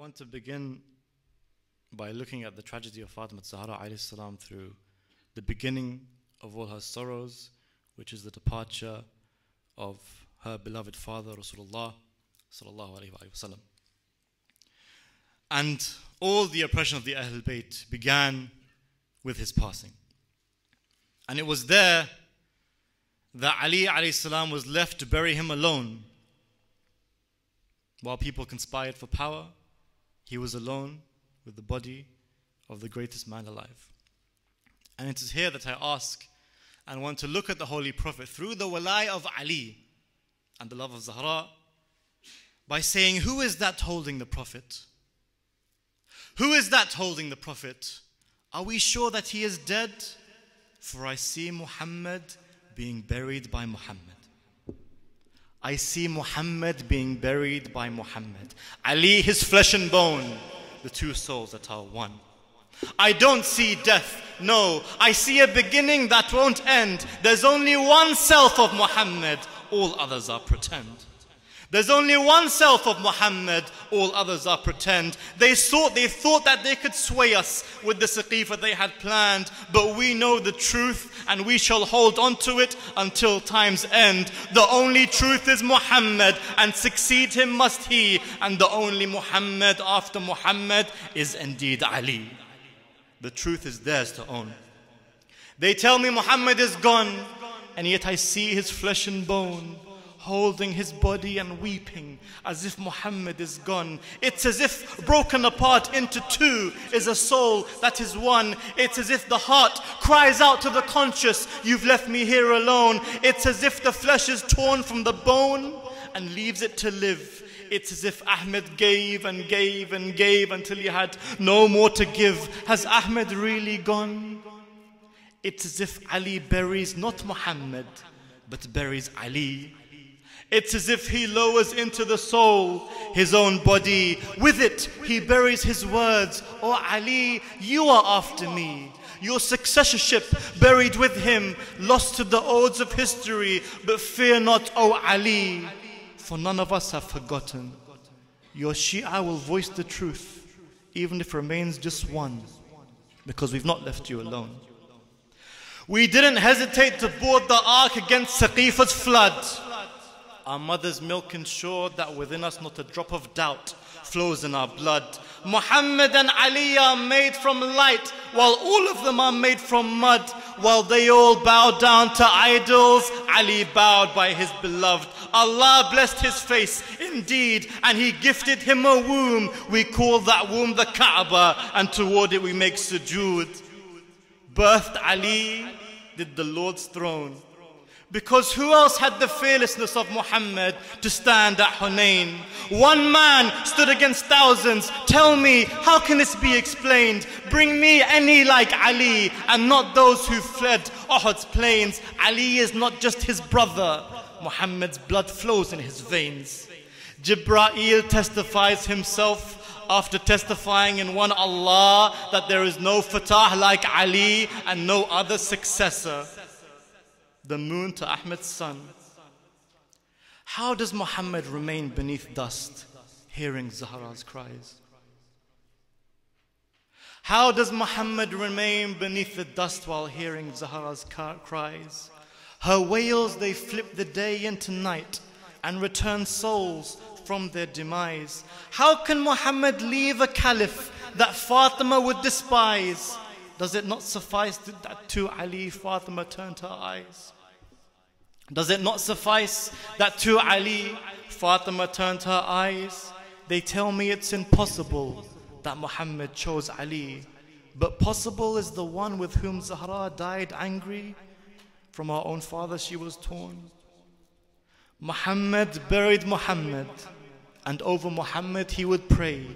want to begin by looking at the tragedy of Fatimah Zahra alayhi salam through the beginning of all her sorrows, which is the departure of her beloved father Rasulullah sallallahu alayhi wa sallam. And all the oppression of the Ahl-Bayt began with his passing. And it was there that Ali alayhi salam was left to bury him alone. While people conspired for power, he was alone with the body of the greatest man alive. And it is here that I ask and want to look at the Holy Prophet through the walai of Ali and the love of Zahra by saying, who is that holding the Prophet? Who is that holding the Prophet? Are we sure that he is dead? For I see Muhammad being buried by Muhammad. I see Muhammad being buried by Muhammad. Ali, his flesh and bone, the two souls that are one. I don't see death, no. I see a beginning that won't end. There's only one self of Muhammad, all others are pretend. There's only one self of Muhammad, all others are pretend. They thought that they could sway us with the Saqifah they had planned, but we know the truth and we shall hold on to it until time's end. The only truth is Muhammad, and succeed him must he, and the only Muhammad after Muhammad is indeed Ali. The truth is theirs to own. They tell me Muhammad is gone, and yet I see his flesh and bone, holding his body and weeping as if Muhammad is gone. It's as if broken apart into two is a soul that is one. It's as if the heart cries out to the conscious, you've left me here alone. It's as if the flesh is torn from the bone and leaves it to live. It's as if Ahmed gave and gave and gave until he had no more to give. Has Ahmed really gone? It's as if Ali buries not Muhammad, but buries Ali. It's as if he lowers into the soul his own body. With it, he buries his words. Oh Ali, you are after me. Your successorship buried with him, lost to the odes of history. But fear not, oh Ali, for none of us have forgotten. Your Shia will voice the truth, even if remains just one, because we've not left you alone. We didn't hesitate to board the ark against Saqifah's flood. Our mother's milk ensured that within us not a drop of doubt flows in our blood. Muhammad and Ali are made from light, while all of them are made from mud. While they all bow down to idols, Ali bowed by his beloved. Allah blessed his face indeed, and he gifted him a womb. We call that womb the Kaaba, and toward it we make sujood. Birthed Ali did the Lord's throne. Because who else had the fearlessness of Muhammad to stand at Hunayn? One man stood against thousands. Tell me, how can this be explained? Bring me any like Ali, and not those who fled Uhud's plains. Ali is not just his brother. Muhammad's blood flows in his veins. Jibra'il testifies himself after testifying in one Allah that there is no Fatah like Ali and no other successor. The moon to Ahmed's sun. How does Muhammad remain beneath dust, hearing Zahra's cries? How does Muhammad remain beneath the dust while hearing Zahra's cries? Her wails, they flip the day into night and return souls from their demise. How can Muhammad leave a caliph that Fatima would despise? Does it not suffice that to Ali Fatima turned her eyes? Does it not suffice that to Ali Fatima turned her eyes? They tell me it's impossible that Muhammad chose Ali, but possible is the one with whom Zahra died angry. From her own father she was torn. Muhammad buried Muhammad, and over Muhammad he would pray,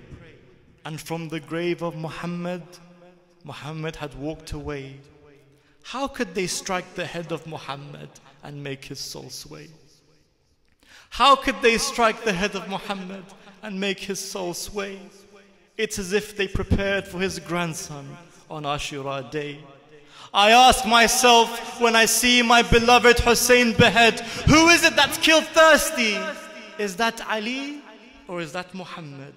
and from the grave of Muhammad, Muhammad had walked away. How could they strike the head of Muhammad and make his soul sway? How could they strike the head of Muhammad and make his soul sway? It's as if they prepared for his grandson on Ashura day. I ask myself when I see my beloved Hussein behead, who is it that's killed thirsty? Is that Ali or is that Muhammad?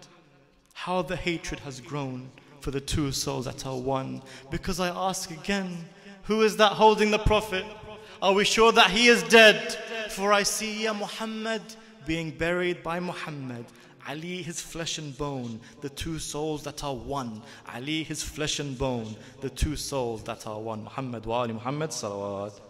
how the hatred has grown for the two souls that are one. Because I ask again, who is that holding the Prophet? Are we sure that he is dead? For I see Ya Muhammad being buried by Muhammad, Ali his flesh and bone, the two souls that are one. Ali his flesh and bone, the two souls that are one. Muhammad wa Ali Muhammad salawat.